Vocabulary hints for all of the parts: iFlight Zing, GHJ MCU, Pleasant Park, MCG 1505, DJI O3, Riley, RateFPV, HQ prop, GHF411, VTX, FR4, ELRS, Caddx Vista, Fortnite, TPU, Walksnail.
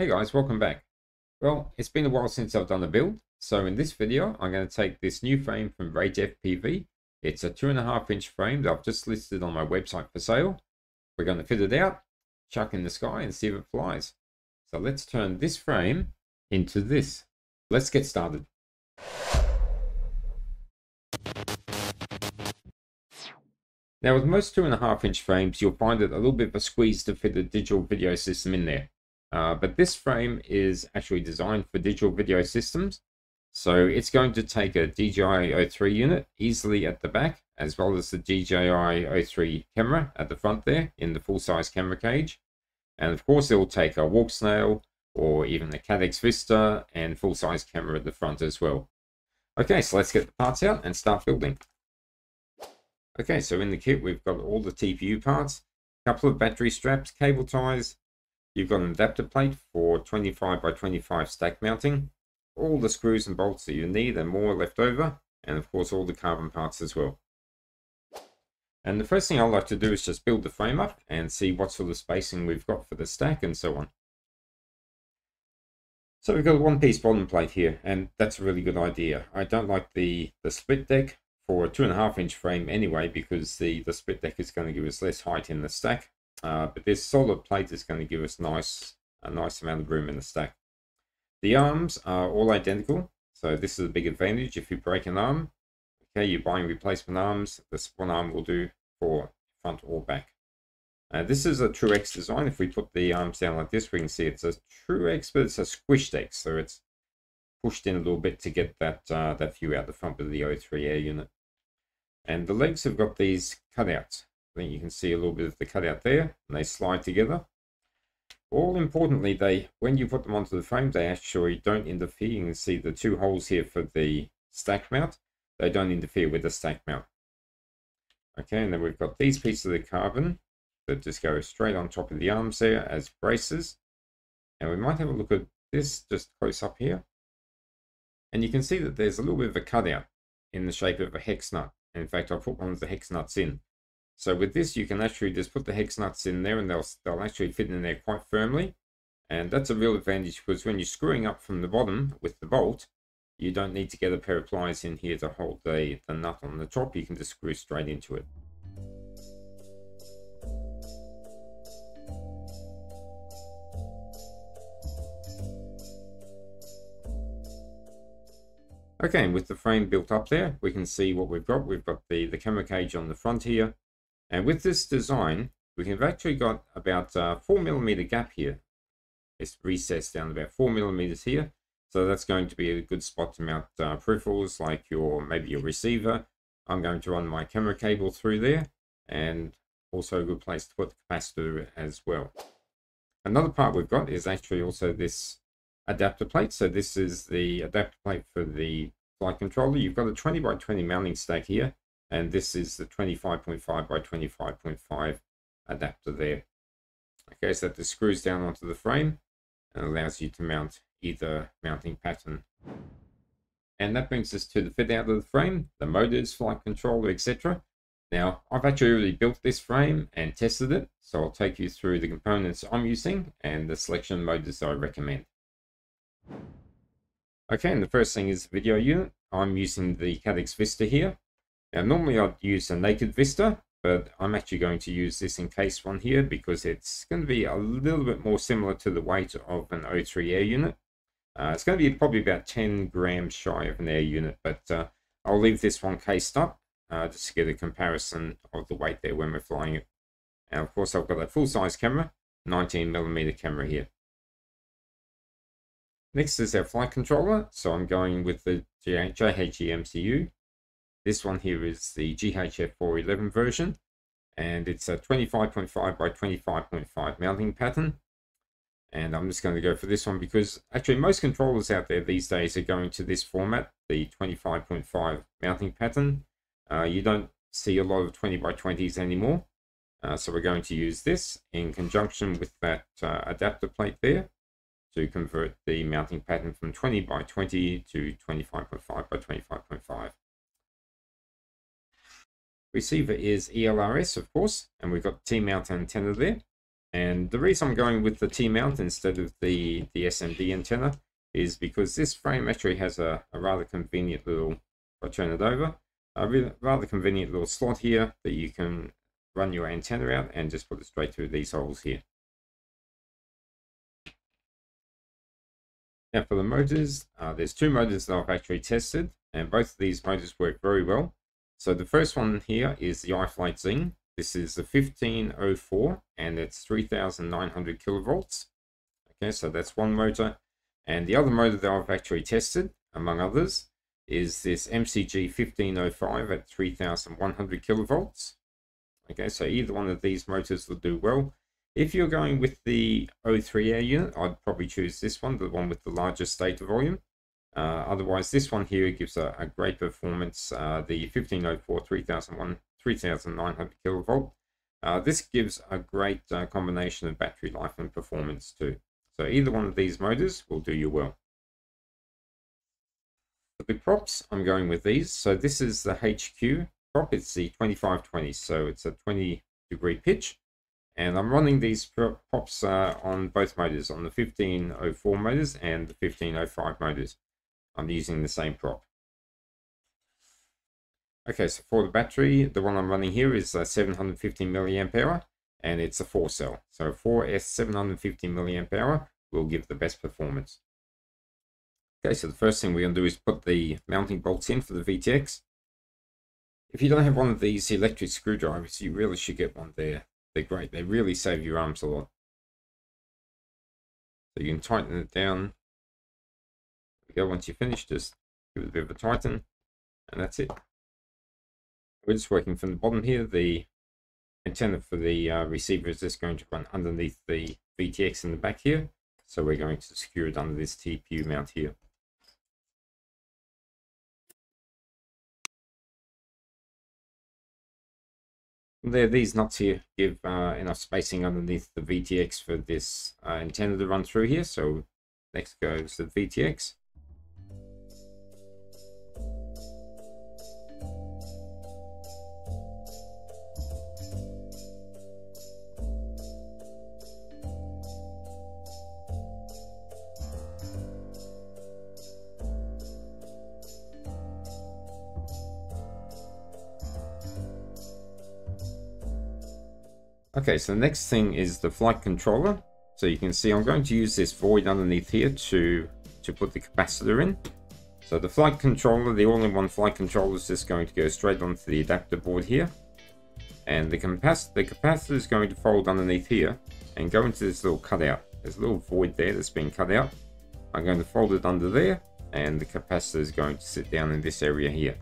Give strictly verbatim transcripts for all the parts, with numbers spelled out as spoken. Hey guys, welcome back. Well, it's been a while since I've done a build, so in this video I'm going to take this new frame from RateFPV. It's a two and a half inch frame that I've just listed on my website for sale. We're going to fit it out, chuck in the sky and see if it flies. So let's turn this frame into this. Let's get started. Now with most two and a half inch frames you'll find it a little bit of a squeeze to fit a digital video system in there. Uh, but this frame is actually designed for digital video systems, so it's going to take a D J I O three unit easily at the back, as well as the D J I O three camera at the front there in the full-size camera cage, and of course it will take a Walksnail or even a Caddx Vista and full-size camera at the front as well. Okay, so let's get the parts out and start building. Okay, so in the kit we've got all the T P U parts, a couple of battery straps, cable ties. You've got an adapter plate for twenty-five by twenty-five stack mounting, all the screws and bolts that you need and more left over, and of course all the carbon parts as well. And the first thing I like to do is just build the frame up and see what sort of spacing we've got for the stack and so on. So we've got a one piece bottom plate here, and that's a really good idea. I don't like the, the split deck for a two and a half inch frame anyway, because the, the split deck is going to give us less height in the stack. Uh, but this solid plate is going to give us nice, a nice amount of room in the stack. The arms are all identical, so this is a big advantage. If you break an arm, okay, you're buying replacement arms. This one arm will do for front or back. Uh, this is a true X design. If we put the arms down like this, we can see it's a true X, but it's a squished X, so it's pushed in a little bit to get that uh, that view out the front of the O three air unit. And the legs have got these cutouts. I think you can see a little bit of the cutout there, and they slide together. All importantly, they when you put them onto the frame, they actually don't interfere. You can see the two holes here for the stack mount. They don't interfere with the stack mount. Okay, and then we've got these pieces of the carbon that just go straight on top of the arms there as braces. And we might have a look at this just close up here. And you can see that there's a little bit of a cutout in the shape of a hex nut. And in fact, I'll put one of the hex nuts in. So with this, you can actually just put the hex nuts in there and they'll, they'll actually fit in there quite firmly. And that's a real advantage, because when you're screwing up from the bottom with the bolt, you don't need to get a pair of pliers in here to hold the, the nut on the top. You can just screw straight into it. Okay, and with the frame built up there, we can see what we've got. We've got the, the camera cage on the front here. And with this design, we have actually got about a four millimeter gap here. It's recessed down about four millimeters here. So that's going to be a good spot to mount uh, peripherals, like your maybe your receiver. I'm going to run my camera cable through there, and also a good place to put the capacitor as well. Another part we've got is actually also this adapter plate. So this is the adapter plate for the flight controller. You've got a twenty by twenty mounting stack here. And this is the twenty-five point five by twenty-five point five adapter there. Okay, so that just screws down onto the frame and allows you to mount either mounting pattern. And that brings us to the fit out of the frame, the motors, flight controller, et cetera. Now, I've actually already built this frame and tested it, so I'll take you through the components I'm using and the selection motors I recommend. Okay, and the first thing is the video unit. I'm using the Caddx Vista here. Now normally I'd use a naked Vista, but I'm actually going to use this encased one here because it's going to be a little bit more similar to the weight of an O three air unit. Uh, it's going to be probably about ten grams shy of an air unit, but uh, I'll leave this one cased up uh, just to get a comparison of the weight there when we're flying it. And of course I've got a full-size camera, nineteen millimeter camera here. Next is our flight controller, so I'm going with the G H J M C U. This one here is the G H F four eleven version, and it's a twenty-five point five by twenty-five point five mounting pattern. And I'm just going to go for this one because actually most controllers out there these days are going to this format, the twenty-five point five mounting pattern. Uh, you don't see a lot of twenty by twenties anymore. Uh, so we're going to use this in conjunction with that uh, adapter plate there to convert the mounting pattern from twenty by twenty to twenty-five point five by twenty-five point five. Receiver is E L R S, of course, and we've got T-mount antenna there. And the reason I'm going with the T-mount instead of the, the S M D antenna is because this frame actually has a, a rather convenient little, if I turn it over, a really, rather convenient little slot here that you can run your antenna out and just put it straight through these holes here. Now for the motors, uh, there's two motors that I've actually tested, and both of these motors work very well. So the first one here is the iFlight Zing. This is the fifteen oh four, and it's three thousand nine hundred kilovolts. Okay, so that's one motor. And the other motor that I've actually tested, among others, is this M C G fifteen oh five at three thousand one hundred kilovolts. Okay, so either one of these motors will do well. If you're going with the O three air unit, I'd probably choose this one, the one with the largest data volume. Uh, otherwise, this one here gives a, a great performance, uh, the fifteen oh four three thousand nine hundred kilovolt. Uh, this gives a great uh, combination of battery life and performance too. So either one of these motors will do you well. For the props, I'm going with these. So this is the H Q prop. It's the twenty-five twenty, so it's a twenty degree pitch. And I'm running these props uh, on both motors, on the fifteen oh four motors and the fifteen oh five motors. I'm using the same prop. Okay, so for the battery, the one I'm running here is uh, seven hundred fifty milliamp hour, and it's a four cell. So four S seven hundred fifty milliamp hour will give the best performance. Okay, so the first thing we're going to do is put the mounting bolts in for the V T X. If you don't have one of these electric screwdrivers, you really should get one there. They're great. They really save your arms a lot. So you can tighten it down. There we go. Once you finish, just give it a bit of a tighten, and that's it. We're just working from the bottom here. The antenna for the uh, receiver is just going to run underneath the V T X in the back here. So we're going to secure it under this T P U mount here. There, these nuts here give uh, enough spacing underneath the V T X for this uh, antenna to run through here. So next goes the V T X. Okay, so the next thing is the flight controller. So you can see I'm going to use this void underneath here to, to put the capacitor in. So the flight controller, the all-in-one flight controller, is just going to go straight onto the adapter board here. And the, capac the capacitor is going to fold underneath here and go into this little cutout. There's a little void there that's been cut out. I'm going to fold it under there, and the capacitor is going to sit down in this area here.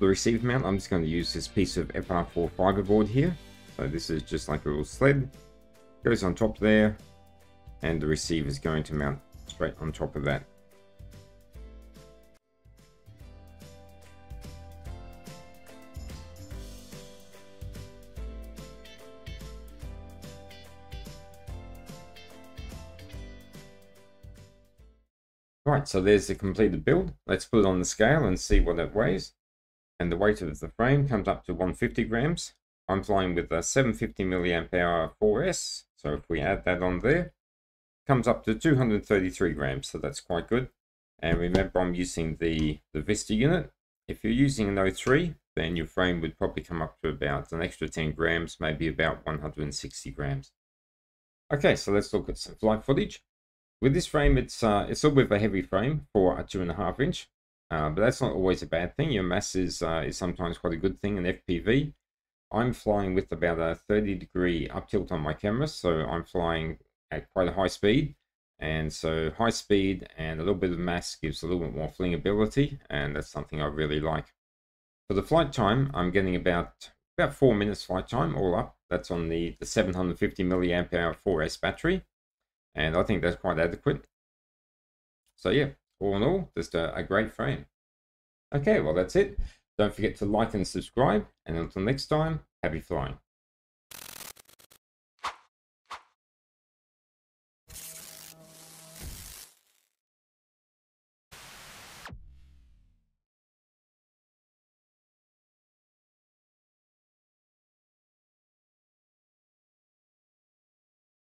The receiver mount, I'm just going to use this piece of F R four fiberboard here. So this is just like a little sled, goes on top there, and the receiver is going to mount straight on top of that. Right, so there's the completed build. Let's put it on the scale and see what it weighs. And the weight of the frame comes up to one hundred fifty grams. I'm flying with a seven hundred fifty milliamp hour four S, so if we add that on there, it comes up to two hundred thirty-three grams, so that's quite good. And remember, I'm using the, the Vista unit. If you're using an O three, then your frame would probably come up to about an extra ten grams, maybe about one hundred sixty grams. Okay, so let's look at some flight footage. With this frame, it's uh, it's a bit of a heavy frame for a two and a half inch, uh, but that's not always a bad thing. Your mass is uh, is sometimes quite a good thing in F P V. I'm flying with about a thirty degree up tilt on my camera, so I'm flying at quite a high speed, and so high speed and a little bit of mass gives a little bit more fling ability, and that's something I really like. For the flight time, I'm getting about about four minutes flight time all up. That's on the, the seven hundred fifty milliamp hour four S battery. And I think that's quite adequate. So yeah, all in all, just a, a great frame. Okay, well that's it. Don't forget to like and subscribe. And until next time, happy flying.